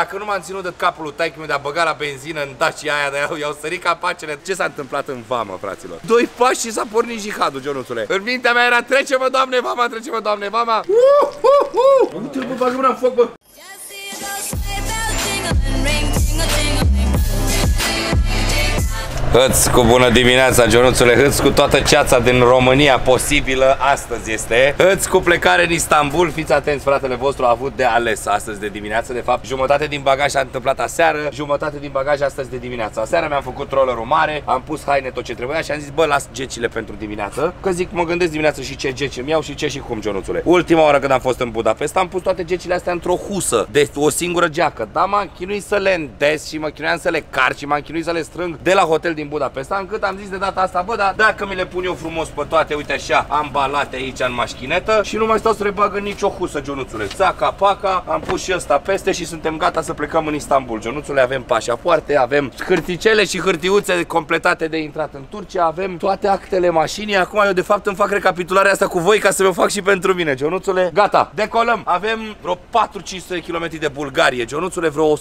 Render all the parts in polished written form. Dacă nu m-am ținut de capul lui taichi-miu de a băga la benzină în Dacia aia, de i-au sărit capacele. Ce s-a întâmplat în vamă, fraților? Doi pași și s-a pornit jihadul, Ionuțule. În mintea mea era: trece-mă, Doamne, vama, trece-mă, Doamne, vama. Uite-l, bă, bagă mâna în foc, bă. Hăț cu bună dimineața, Ionuțule, hăț cu toată ceața din România posibilă, astăzi este. Hăț cu plecare în Istanbul, fiți atenți, fratele vostru a avut de ales astăzi de dimineață, de fapt jumătate din bagaj s-a întâmplat aseară, jumătate din bagaj astăzi de dimineață. Aseară mi-am făcut rollerul mare, am pus haine, tot ce trebuia și am zis, bă, las gecile pentru dimineață, că zic, mă gândesc dimineața și ce geci îmi iau și ce și cum, Ionuțule. Ultima oară când am fost în Budapesta, am pus toate gecile astea într-o husă, de o singură geacă, dar m-am chinuit să le îndes și mă chinuiam să le carc și m-am chinuit să le strâng de la hotel din Budapesta, încât am zis de data asta, bă, dar dacă mi le pun eu frumos pe toate, uite așa, ambalate aici în mașchinetă și nu mai stau să le bag în nicio husă, Ionuțule. Țaca, paca, am pus și ăsta peste și suntem gata să plecăm în Istanbul, Ionuțule. Avem pașapoarte, avem hârticele și hârtiuțe completate de intrat în Turcia, avem toate actele mașinii. Acum eu de fapt îmi fac recapitularea asta cu voi ca să mi-o fac și pentru mine, Ionuțule. Gata, decolăm. Avem vreo 4-500 km de Bulgarie, Ionuțule, vreo 100-100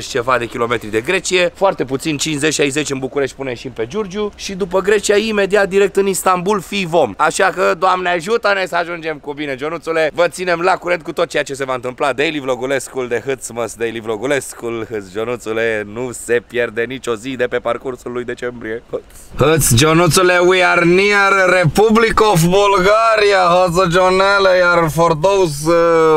și ceva de kilometri de Grecie, foarte puțin, 50-60 în București pune și pe Giurgiu și după Grecia imediat direct în Istanbul fii vom. Așa că, Doamne, ajută-ne să ajungem cu bine, Ionuțule. Vă ținem la curent cu tot ceea ce se va întâmpla. Daily vlogulescul de hâț, măs, daily vlogulescul hâț, Ionuțule, nu se pierde nicio zi de pe parcursul lui decembrie. Hâț, Ionuțule, we are near Republic of Bulgaria, hăzăgionele, iar for those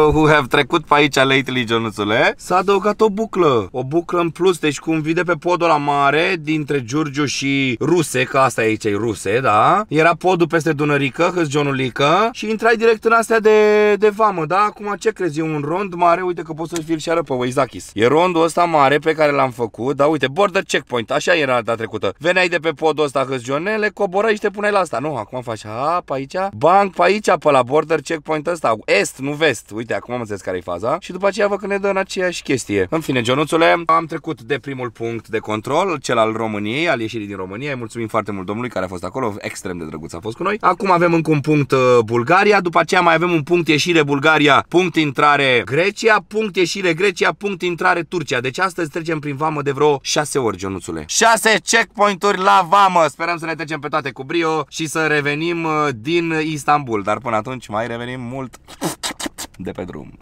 who have trecut pe aici lately, Ionuțule, s-a adăugat o buclă în plus, deci cum vii de pe podul la mare, dintre Giurgiu și Ruse, că asta e aici, e Ruse, da? Era podul peste Dunărică, hâționulică, și intrai direct în astea de vamă, da? Acum ce crezi? E un rond mare, uite că poți să-și fii și arăt pe Waze-achis. E rondul ăsta mare pe care l-am făcut, da? Uite, border checkpoint, așa era data trecută. Veneai de pe podul ăsta, hâționele, coborai și te puneai la asta. Nu, acum faci, a, pe aici, banc, pe aici, pe la border checkpoint ăsta, est, nu vest. Uite, acum am înțeles care e faza și după aceea vă că ne dă în aceeași chestie. În fine, Ionuțule, am trecut de primul punct de control, cel al României, al ieșirii din România. Îi mulțumim foarte mult domnului care a fost acolo, extrem de drăguț a fost cu noi. Acum avem încă un punct Bulgaria, după aceea mai avem un punct ieșire Bulgaria, punct intrare Grecia, punct ieșire Grecia, punct intrare Turcia. Deci astăzi trecem prin vamă de vreo 6 ori, Ionuțule. 6 checkpoint-uri la vamă. Sperăm să ne trecem pe toate cu brio și să revenim din Istanbul, dar până atunci mai revenim mult de pe drum.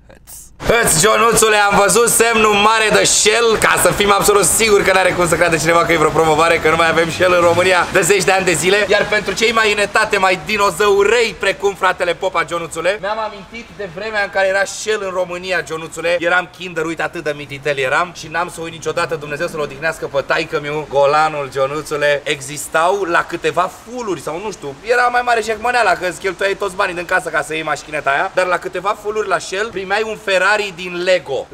Hăți, Ionuțule, am văzut semnul mare de Shell, ca să fim absolut siguri că n-are cum să creadă cineva că e vreo promovare, că nu mai avem Shell în România de 10 de ani de zile. Iar pentru cei mai inetate, mai dinozăurei precum fratele Popa, Ionuțule, mi-am amintit de vremea în care era Shell în România, Ionuțule. Eram kinder, uite atât de mititel eram și n-am să uit niciodată, Dumnezeu să-l odihnească pe taică-miu, golanul, Ionuțule. Existau la câteva fuluri sau nu știu, era mai mare șecmăneala că îți cheltuiai toți banii din casă ca să iei mașchineta aia, dar la câteva fuluri la Shell primeai un Ferrari din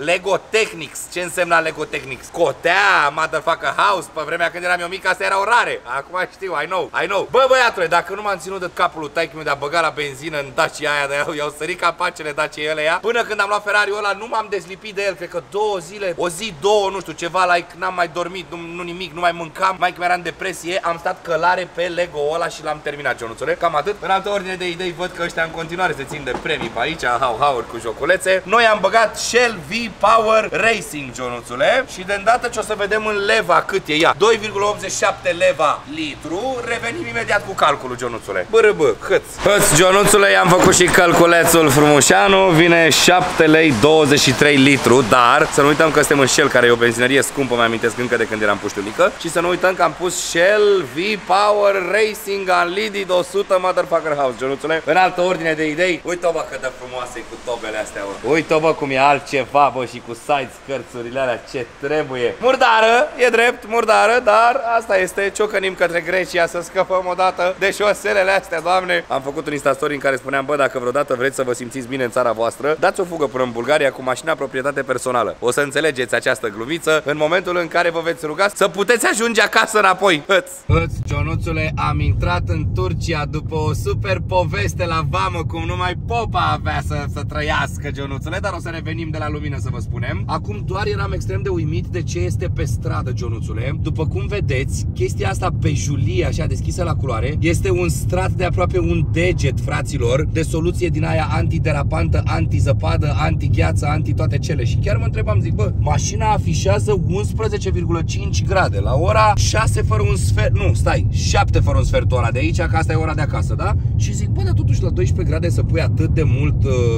Lego Technics. Ce însemna Lego Technics? Cotea, motherfucker house, pe vremea când eram eu mic, asta era o rare. Acum știu, I know. Bă, băiatule, dacă nu m-am ținut de capul lui taichi-miu de a băga la benzină în Dacia aia, de i-au sărit capacele Dacia ăia, până când am luat Ferrariul ăla, nu m-am deslipit de el, cred că 2 zile, o zi, două, nu știu, ceva, like, n-am mai dormit, nu nimic, nu mai mâncam, mai că eram în depresie, am stat călare pe Lego ăla și l-am terminat, Ionuțule. Cam atât. În altă ordine de idei, văd că ăștia în continuare se țin de premii pe aici, hau-hauri cu joculețe. Noi am băgat Shell V Power Racing, Ionuțule, și de îndată ce o să vedem în leva cât e ea, 2,87 leva litru, revenim imediat cu calculul, Ionuțule. Bă, hăț, Ionuțule, i-am făcut și calculețul frumușanu, vine 7,23 lei litru, dar să nu uităm că suntem în Shell, care e o benzinărie scumpă, mă amintesc încă de când eram puștulică, și să nu uităm că am pus Shell V Power Racing Unleaded 100 motherfucker house, Ionuțule. În altă ordine de idei, uite-o, bă, cât de frumoasă e cu tobele astea, bă. Uite-o, bă, cum e altceva, bă, și cu side skirts-urile alea, ce trebuie. Murdară, e drept, murdară, dar asta este, ciocănim către Grecia să scăpăm odată de șoselele astea, Doamne. Am făcut un instastory în care spuneam, bă, dacă vreodată vreți să vă simțiți bine în țara voastră, dați o fugă până în Bulgaria cu mașina proprietate personală. O să înțelegeți această glumiță în momentul în care vă veți ruga să puteți ajunge acasă înapoi. Hăț, Ionuțule, am intrat în Turcia după o super poveste la vamă, cum numai Popa avea să să trăiască, Ionuțule, dar o să revenim de la lumină să vă spunem. Acum doar eram extrem de uimit de ce este pe stradă, Ionuțule. După cum vedeți, chestia asta pe julie, așa deschisă la culoare, este un strat de aproape un deget, fraților, de soluție din aia antiderapantă, antizăpadă, antigheață, anti toate cele. Și chiar mă întrebam, zic, bă, mașina afișează 11,5 grade la ora 6 fără un sfert. Nu, stai, 7 fără un sfert ora de aici, că asta e ora de acasă, da? Și zic, bă, dar totuși la 12 grade să pui atât de mult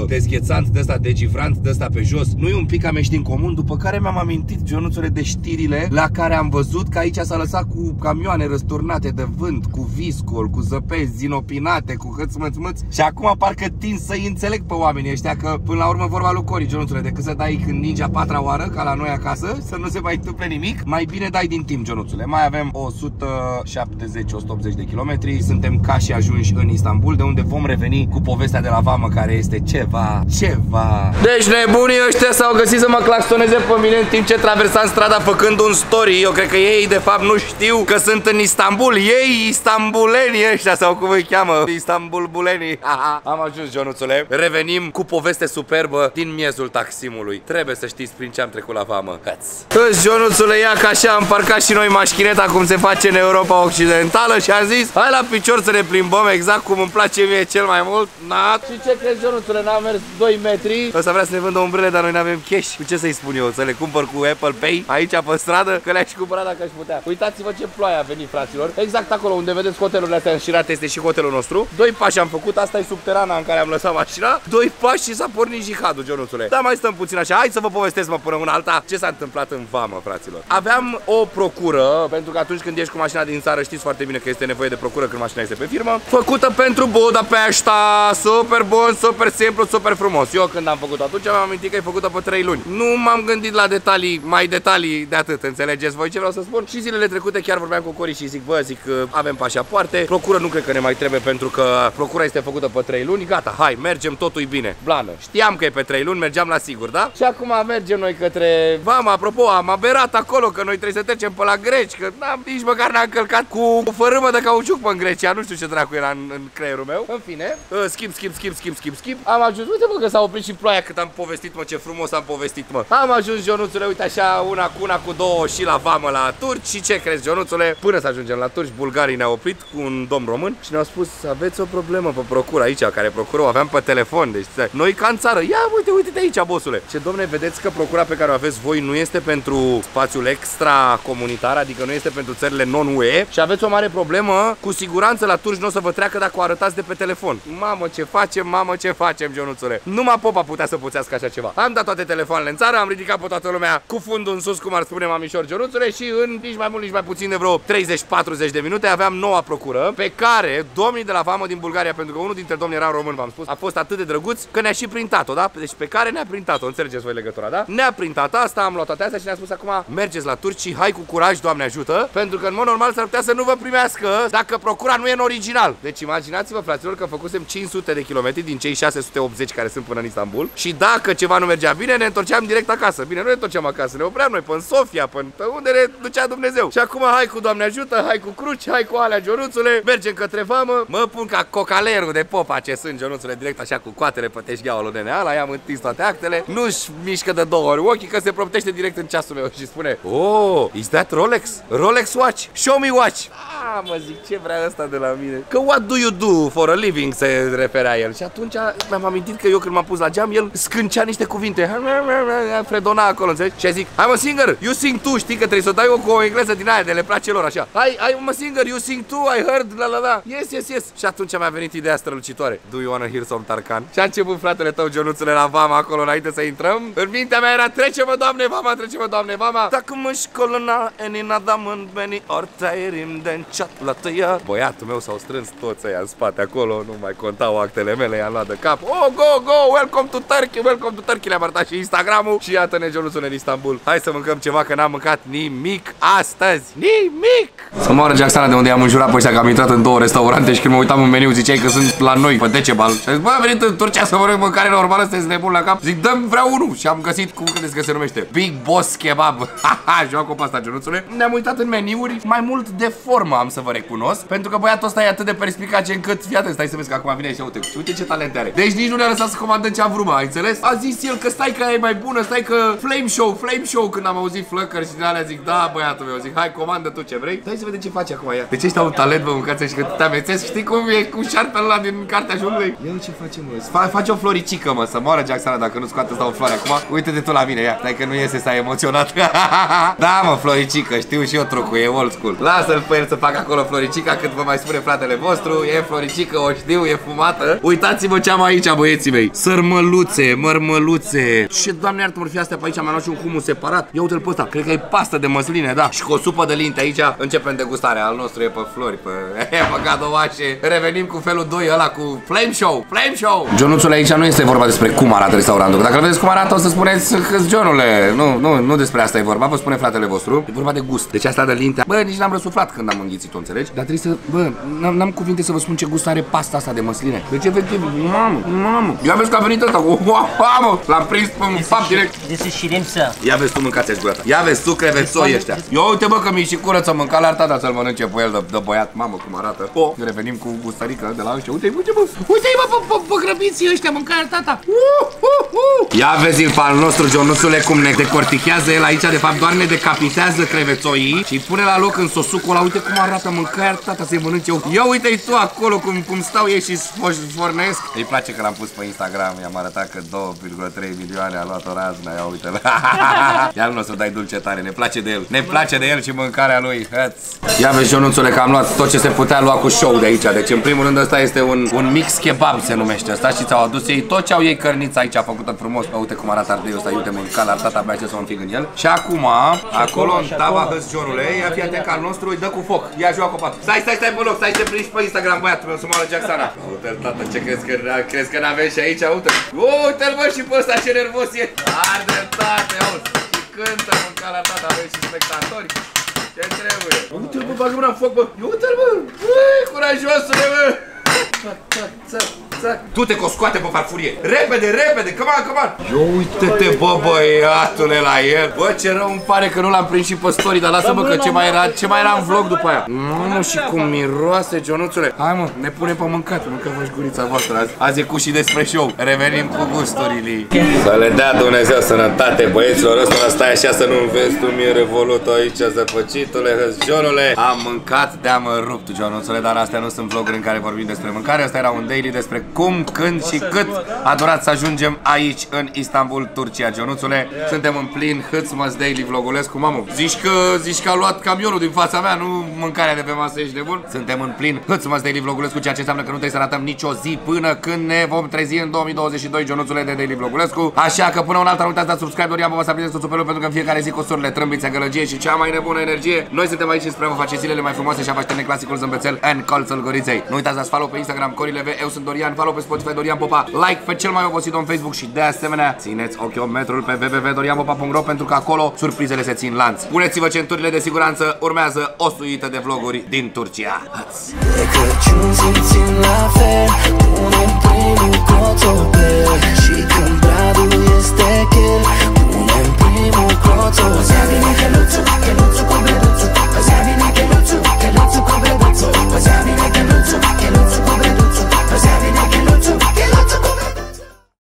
dezghețant de ăsta, degivrant de ăsta pe jos, nu e un pic amești în comun? După care mi-am amintit, Ionuțule, de știrile la care am văzut că aici s-a lăsat cu camioane răsturnate de vânt, cu viscol, cu zăpezi inopinate, cu hățmățmăți. Și acum parcă tin să-i înțeleg pe oamenii ăștia că până la urmă vorba lui Cori, Ionuțule, decât să dai când ninge a patra oară, ca la noi acasă, să nu se mai întâmple nimic, mai bine dai din timp, Ionuțule. Mai avem 170-180 de kilometri, suntem ca și ajunși în Istanbul, de unde vom reveni cu povestea de la vamă, care este ceva. Deci nebunii ăștia s-au găsit să mă claxoneze pe mine în timp ce traversam strada făcând un story. Eu cred că ei de fapt nu știu că sunt în Istanbul. Ei, istanbulenii ăștia, sau cum îi cheamă, istanbulbulenii. Am ajuns, Ionuțule. Revenim cu poveste superbă din miezul Taksimului. Trebuie să știți prin ce am trecut la vamă. Hăți, Ionuțule, ia că așa am parcat și noi mașineta, cum se face în Europa Occidentală, și am zis, hai la picior să ne plimbăm exact cum îmi place mie cel mai mult. Na. Și ce crezi, Ionuțule, n-am mers 2 metri. O să vrea să ne vândă umbrele, dar noi n-avem cash. Cu ce să-i spun eu? Să le cumpăr cu Apple Pay aici pe stradă, că le-aș cumpăra dacă aș putea. Uitați-vă ce ploaie a venit, fraților. Exact acolo unde vedeți hotelurile astea înșirate este și hotelul nostru. 2 pași am făcut, asta e subterana în care am lăsat mașina. 2 pași și s-a pornit jihadul, Ionuțule. Dar mai stăm puțin așa. Hai să vă povestesc, mă, până una alta, ce s-a întâmplat în vamă, fraților. Aveam o procură, pentru că atunci când ești cu mașina din țară, știți foarte bine că este nevoie de procură când mașina este pe firmă, făcută pentru Budapesta. Super bun, super simplu, super frumos. Eu când am făcut atunci mi-am amintit că e făcută pe 3 luni. Nu m-am gândit la detalii, mai detalii de atât. Înțelegeți voi ce vreau să spun? Și zilele trecute chiar vorbeam cu Cori și zic, bă, zic, avem pașapoarte, procură nu cred că ne mai trebuie pentru că procura este făcută pe 3 luni. Gata, hai, mergem, totul e bine. Blană. Știam că e pe 3 luni, mergeam la sigur, da? Și acum mergem noi către vama. Apropo, am aberat acolo că noi trebuie să trecem pe la greci, că n-am, nici măcar n-am călcat cu o fărâmă de cauciuc pe în Grecia. Nu știu ce dracu era în creierul meu. În fine, schimb. Am ajuns. Uite, mă, că s-a oprit și ploaia, cât am povestit, mă, ce frumos am povestit, mă. Am ajuns, Ionuțule, uite așa, una cu una, cu două, și la vamă la turci. Și ce crezi, Ionuțule? Până să ajungem la turci, bulgarii ne-au oprit cu un domn român și ne-au spus: "Aveți o problemă pe procură aici", care procură o aveam pe telefon, deci noi ca în țară. Ia uite-te aici, bossule. Ce, domne, vedeți că procura pe care o aveți voi nu este pentru spațiul extra comunitar, adică nu este pentru țările non-UE, și aveți o mare problemă, cu siguranță la turci nu o să vă treacă dacă o arătați de pe telefon. Mamă, ce facem, mamă, ce facem, Ionuțule. Numai Popa putea să puțească așa ceva. Am dat toate telefoanele în țară, am ridicat pe toată lumea cu fundul în sus, cum ar spune mamișor, Ionuțule, și în nici mai mult, nici mai puțin de vreo 30-40 de minute aveam noua procură, pe care domnii de la vamă din Bulgaria, pentru că unul dintre domni era român, v-am spus, a fost atât de drăguț că ne-a și printat-o, da? Deci pe care ne-a printat-o, înțelegeți voi legătura, da? Ne-a printat asta, am luat toate astea și ne-a spus: "Acum mergeți la turci și hai cu curaj, Doamne ajută, pentru că în mod normal s-ar putea să nu vă primească dacă procura nu e în original." Deci imaginați-vă, fraților, că făcusem 500 de kilometri din cei 680 care sunt până în Istanbul și dacă ceva nu mergea bine, ne întorceam direct acasă. Bine, nu ne întorceam acasă, ne opream noi până în Sofia, până unde ne ducea Dumnezeu. Și acum hai cu Doamne ajută, hai cu cruci, hai cu alea, Ionuțule, mergem către vamă. Mă pun ca cocalerul de Popa, ce sunt, Ionuțule, direct așa cu coatele pe teșgheaua lui DNA, la i-am întins toate actele. Nu-și mișcă de două ori ochii că se proptește direct în ceasul meu și spune: "Oh, is that Rolex? Rolex watch? Show me watch." Ah, mă, zic, ce vrea ăsta de la mine? Că what do you do for a living se referea el. Și atunci mi-am amintit că eu când m-am pus la geam, el scâncea niște cuvinte, fredona acolo, înțelegi? Și zic: "Hai, mă, singer, you sing too", știi că trebuie să o dai eu cu o engleză din aia de le place lor așa. Hai, mă, singer, you sing too, I heard, la la la. Yes, yes, yes. Și atunci mi-a venit ideea strălucitoare: "Do you wanna hear some Tarcan?" Și a început, fratele tău, Ionuțule, la vama acolo înainte să intrăm. În mintea mea era: "Trece-mă, Doamne, vama, trece-mă, Doamne, vama." Dacă mă școlna eninadam beni ortairim den chat la tăia. Băiatul meu, s-au strâns toți ăia în spate acolo, nu mai contau actele mele, i-am luat de cap. Oh, go, go, welcome to Turkey, welcome to Turkey, le-am arătat și Instagram-ul și iată-ne, Ionuțule, în Istanbul. Hai să mâncăm ceva, că n-am mâncat nimic astăzi. Nimic! Să moară Aksana de unde i-am înjurat pe ăștia că am intrat în 2 restaurante și când mă uitam în meniu ziceai că sunt la noi pe Decebal. Și am zis: "Bă, am venit în Turcia să mănânc mâncare normală, sunteți nebuni la cap." Zic: "Dăm, vreau unul." Și am găsit, cum credeți că se numește? Big Boss Kebab. Ha, joc cu pasta, Ionuțule. Ne-am uitat în meniuri, mai mult de formă, am să vă recunosc, pentru că băiatul ăsta e atât de perspicace încât, fiate, stai să vezi că acum vine și uite ce talent are. Deci nici nu ne-a lăsat să comandăm ce am vrut, ai înțeles? A zis el că stai că e mai bună, stai că flame show, când am auzit flăcări și de alea zic, da, băiatul meu, zic, hai, comandă tu ce vrei. Hai să vedem ce face acum ea. Deci ăștia au un talent, bă, mâncați și că te amețesc, știi cum e cu șarpele ăla din Cartea Jungului? Eu ce facem, mă? Face o floricică, mă, să moară Aksana dacă nu scoate asta o floare acum. Uite-te tu la mine, ia, stai că nu iese, s-a emoționat. Da, mă, floricică, știu și eu trucul, e old school. Lasă-l pe el să facă acolo floricica cât vă mai spune fratele vostru, e floricică, o știu, e fumată. Uitați-vă ce am aici, băieții mei. Sărmăluțe, mărmăluțe. Ce doamne iartă vor fi astea pe aici, mi-am luat și un humus separat. Ia uite-l pe ăsta, cred că e pastă de măsline, da. Și cu o supă de linte aici începem degustarea. Al nostru e pe flori, pe gadovașe. Revenim cu felul 2 ăla cu flame show, flame show. Jonuțule, aici nu este vorba despre cum arată restaurantul. Dacă vedeți cum arată, o să spuneți că-s Jonule. Nu despre asta e vorba. Vă spune fratele vostru, e vorba de gust. Deci asta de linte. Bă, nici n-am răsuflat când am înghițit, o înțelegi? Dar trebuie să, bă, n-am cuvinte să vă spun ce gust are pasta asta de măsline. Deci efectiv, mamă. Ia vezi că a venit ăsta cu mamă. L-am prins pe un fapt direct. Ia vezi tu, mâncați aici gata. Ia vezi tu crevețoi ăștia. Eu uite, bă, că mi-i și curăță mânca la tata să-l mănânce pe el de băiat, mamă, cum arată. O, revenim cu gustarica de la ăștia. Uite-i, bă, grăbiți ăștia, mâncarea tata. Ia vezi pe al nostru Jonuțule cum ne decortichează el aici, de fapt doar ne decapitează crevețoii și îi pune la loc în sosucul ăla. Uite cum arată mâncarea tata să-i mănânc eu. Ia uite-i tu acolo cum stau ei și sfornesc. Îi place că l-am pus pe Instagram, i-am arătat că 2,3 milioane a luat o razna. Ia uite-l. Iar nu o să dai dulce tare, ne place de el. Ne place de el și mâncarea lui. Ia vezi, Jonuțule, că am luat tot ce se putea lua cu show de aici. Deci în primul rând ăsta este un mix kebab, se numește ăsta, și ți-au adus ei tot ce au ei, cărnița aici făcută frumos. Uite cum arată ardeiul ăsta, uite mâncat, arată abia ce să o înfig în el. Și acum, acolo în tava, hăzionule, ia fii atent că al nostru îi dă cu foc. Ia joacă copac. Stai pe loc, stai să prinzi pe Instagram, băiatul meu, să mă arăți Aksana. Uite-l, tată, ce crezi că n-avem și aici, uite. Uite-l, bă, și pe ăsta ce nervos e. Arde-l, tată, auzi. Și cântă mâncat la tata, avem și spectatori. Ce trebuie? Uite-l, bă, bagă mâna în foc, bă. Uite-l, bă. Ui, curajosule, bă. Du-te că o scoate pe farfurie. Repede, come on. Ia uite-te, bă, băiatule, la el. Bă, ce rău îmi pare că nu l-am prins și pe story, dar lasă-mă că ce mai era în vlog după aia. Mamă, și cum miroase, Jonuțule. Hai, mă, ne punem pe mâncat, mâncați gurița voastră azi. Azi e cu și despre show. Revenim cu gusturile. Să le dea Dumnezeu sănătate, băieților, ăsta stai așa să nu-mi vezi tu mie revolut aici, zăpăcitule, Jonule. Am mâncat de-am rupt, Jonuțule, dar astea nu sunt vloguri în care vorbim despre mâncare. Asta era un daily despre cum, când și cât a durat să ajungem aici în Istanbul, Turcia, Jonuțule. Suntem în plin hâțmăs daily vlogulesc cu mamă. Zici că a luat camionul din fața mea, nu mâncarea de pe masă, ești nebun. Suntem în plin hâțmăs daily vlogulesc cu ceea ce înseamnă că nu trebuie să ratăm nicio zi până când ne vom trezi în 2022, Jonuțule, de daily vlogulescu. Așa că până un alta nu uitați să dați subscribe, Dorian Popa să aprindeți tot superul, pentru că în fiecare zi cu surile, trâmbițe, gălăgie și cea mai nebună energie. Noi suntem aici spre a vă face zilele mai frumoase și a vă așteptăm clasicul zâmbețel în colțul goriței. Nu uitați să dați follow pe Instagram, Corile V, eu sunt Dorian, follow pe Spotify Dorian Popa, like pe cel mai obosit om Facebook și de asemenea țineți ochiometrul pe www.dorianpopa.ro pentru că acolo surprizele se țin lanț. Puneți-vă centurile de siguranță, urmează o suită de vloguri din Turcia. Ați.